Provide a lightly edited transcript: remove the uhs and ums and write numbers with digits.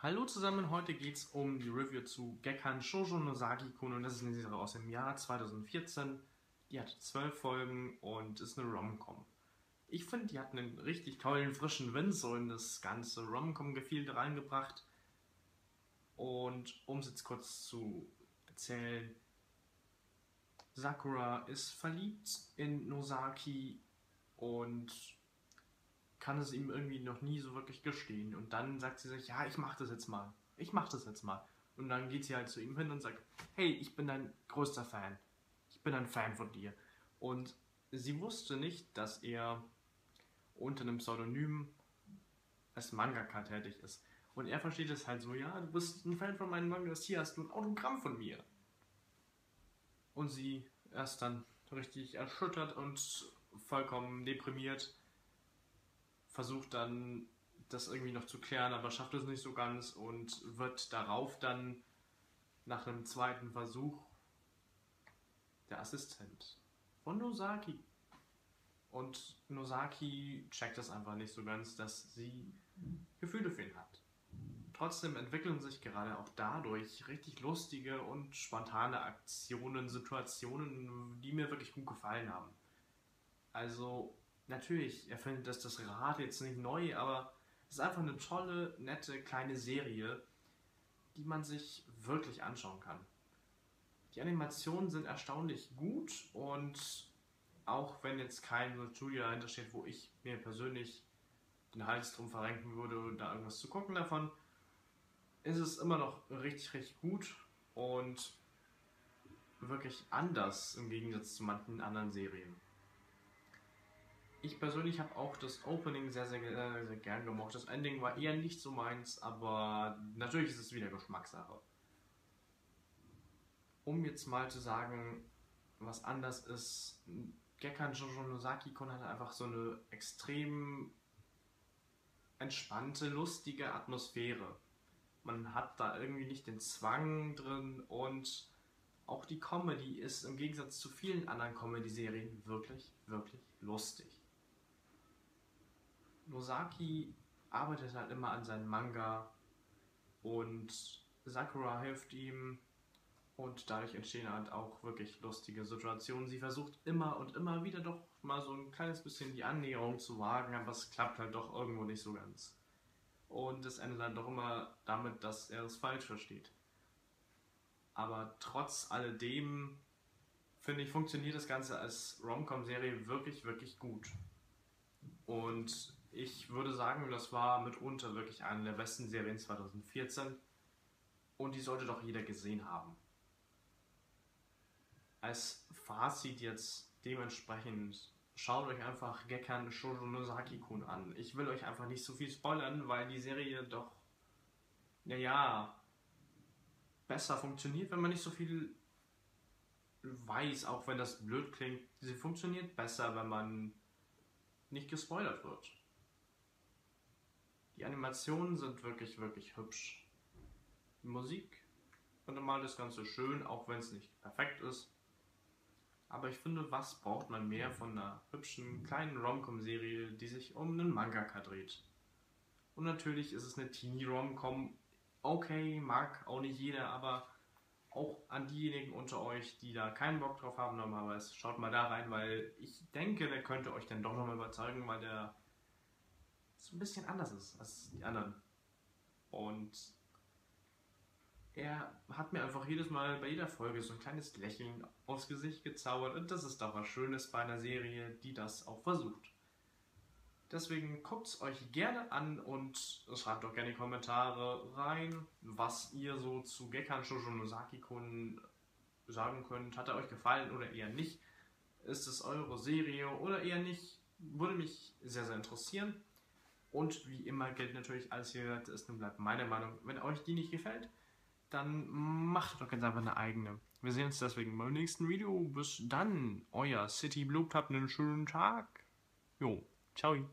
Hallo zusammen, heute geht es um die Review zu Gekkan Shoujo Nozaki-kun und das ist eine Serie aus dem Jahr 2014. Die hat 12 Folgen und ist eine Rom-Com. Ich finde, die hat einen richtig tollen, frischen Wind so in das ganze Rom-Com-Gefilde reingebracht. Und um es jetzt kurz zu erzählen, Sakura ist verliebt in Nozaki und kann es ihm irgendwie noch nie so wirklich gestehen. Und dann sagt sie sich, ja, ich mach das jetzt mal. Und dann geht sie halt zu ihm hin und sagt, hey, ich bin dein größter Fan. Ich bin ein Fan von dir. Und sie wusste nicht, dass er unter einem Pseudonym als Mangaka tätig ist. Und er versteht es halt so, ja, du bist ein Fan von meinen Mangas, hier hast du ein Autogramm von mir. Und sie ist dann richtig erschüttert und vollkommen deprimiert. Versucht dann, das irgendwie noch zu klären, aber schafft es nicht so ganz und wird darauf dann nach einem zweiten Versuch der Assistent von Nozaki. Und Nozaki checkt das einfach nicht so ganz, dass sie Gefühle für ihn hat. Trotzdem entwickeln sich gerade auch dadurch richtig lustige und spontane Aktionen, Situationen, die mir wirklich gut gefallen haben. Also natürlich, er findet das Rad jetzt nicht neu, aber es ist einfach eine tolle, nette, kleine Serie, die man sich wirklich anschauen kann. Die Animationen sind erstaunlich gut und auch wenn jetzt kein Studio dahinter steht, wo ich mir persönlich den Hals drum verrenken würde, da irgendwas zu gucken davon, ist es immer noch richtig, richtig gut und wirklich anders im Gegensatz zu manchen anderen Serien. Ich persönlich habe auch das Opening sehr, sehr gern gemocht. Das Ending war eher nicht so meins, aber natürlich ist es wieder Geschmackssache. Um jetzt mal zu sagen, was anders ist, Gekkan Shoujo Nozaki-kun hat einfach so eine extrem entspannte, lustige Atmosphäre. Man hat da irgendwie nicht den Zwang drin und auch die Comedy ist im Gegensatz zu vielen anderen Comedy-Serien wirklich, wirklich lustig. Nozaki arbeitet halt immer an seinem Manga und Sakura hilft ihm und dadurch entstehen halt auch wirklich lustige Situationen. Sie versucht immer und immer wieder doch mal so ein kleines bisschen die Annäherung zu wagen, aber es klappt halt doch irgendwo nicht so ganz. Und es endet dann doch immer damit, dass er es falsch versteht. Aber trotz alledem, finde ich, funktioniert das Ganze als Rom-Com-Serie wirklich, wirklich gut. Und ich würde sagen, das war mitunter wirklich eine der besten Serien 2014 und die sollte doch jeder gesehen haben. Als Fazit jetzt dementsprechend, schaut euch einfach Gekkan Shoujo Nozaki-kun an. Ich will euch einfach nicht so viel spoilern, weil die Serie doch, naja, besser funktioniert, wenn man nicht so viel weiß, auch wenn das blöd klingt. Sie funktioniert besser, wenn man nicht gespoilert wird. Die Animationen sind wirklich, wirklich hübsch. Die Musik und mal das Ganze schön, auch wenn es nicht perfekt ist. Aber ich finde, was braucht man mehr von einer hübschen, kleinen Rom-Com-Serie, die sich um einen Mangaka dreht. Und natürlich ist es eine Teenie-Rom-Com. Okay, mag auch nicht jeder, aber auch an diejenigen unter euch, die da keinen Bock drauf haben, normalerweise schaut mal da rein, weil ich denke, der könnte euch dann doch nochmal überzeugen, weil der so ein bisschen anders ist als die anderen. Und er hat mir einfach jedes Mal bei jeder Folge so ein kleines Lächeln aufs Gesicht gezaubert und das ist doch was Schönes bei einer Serie, die das auch versucht. Deswegen guckt es euch gerne an und schreibt doch gerne in die Kommentare rein, was ihr so zu Gekkan Shoujo Nozaki-kun sagen könnt. Hat er euch gefallen oder eher nicht? Ist es eure Serie oder eher nicht? Würde mich sehr, sehr interessieren. Und wie immer gilt natürlich, alles hier gesagt ist, nun bleibt meine Meinung. Wenn euch die nicht gefällt, dann macht doch ganz einfach eine eigene. Wir sehen uns deswegen beim nächsten Video. Bis dann, euer City Blue. Habt einen schönen Tag. Jo. Ciao.